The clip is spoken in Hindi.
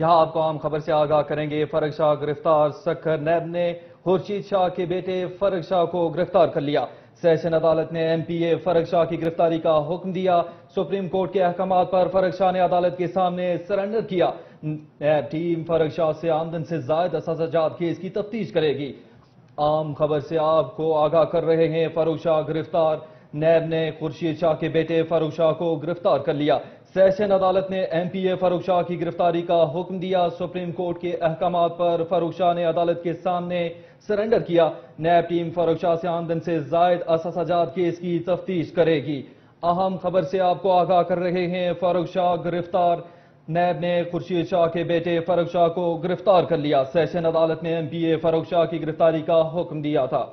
यहाँ आपको आम खबर से आगाह करेंगे। फर्रुख शाह गिरफ्तार, सक्खर नैब ने खुर्शीद शाह के बेटे फर्रुख शाह को गिरफ्तार कर लिया। सेशन अदालत ने MPA फर्रुख शाह की गिरफ्तारी का हुक्म दिया। सुप्रीम कोर्ट के अहकामात पर फर्रुख शाह ने अदालत के सामने सरेंडर किया। टीम फर्रुख शाह से आमदन से ज्यादा सजात केस की तफ्तीश करेगी। आम खबर से आपको आगाह कर रहे हैं, फर्रुख शाह गिरफ्तार, नैब ने खुर्शीद शाह के बेटे फर्रुख शाह को गिरफ्तार कर लिया। सेशन अदालत ने MPA फर्रुख शाह की गिरफ्तारी का हुक्म दिया। सुप्रीम कोर्ट के अहकामात पर फर्रुख शाह ने अदालत के सामने सरेंडर किया। नैब टीम फर्रुख शाह से आमदन से जायद असाजात केस की तफ्तीश करेगी। अहम खबर से आपको आगाह कर रहे हैं, फर्रुख शाह गिरफ्तार, नैब ने खुर्शीद शाह के बेटे फर्रुख शाह को गिरफ्तार कर लिया। सेशन अदालत ने MPA फर्रुख शाह की गिरफ्तारी का हुक्म दिया था।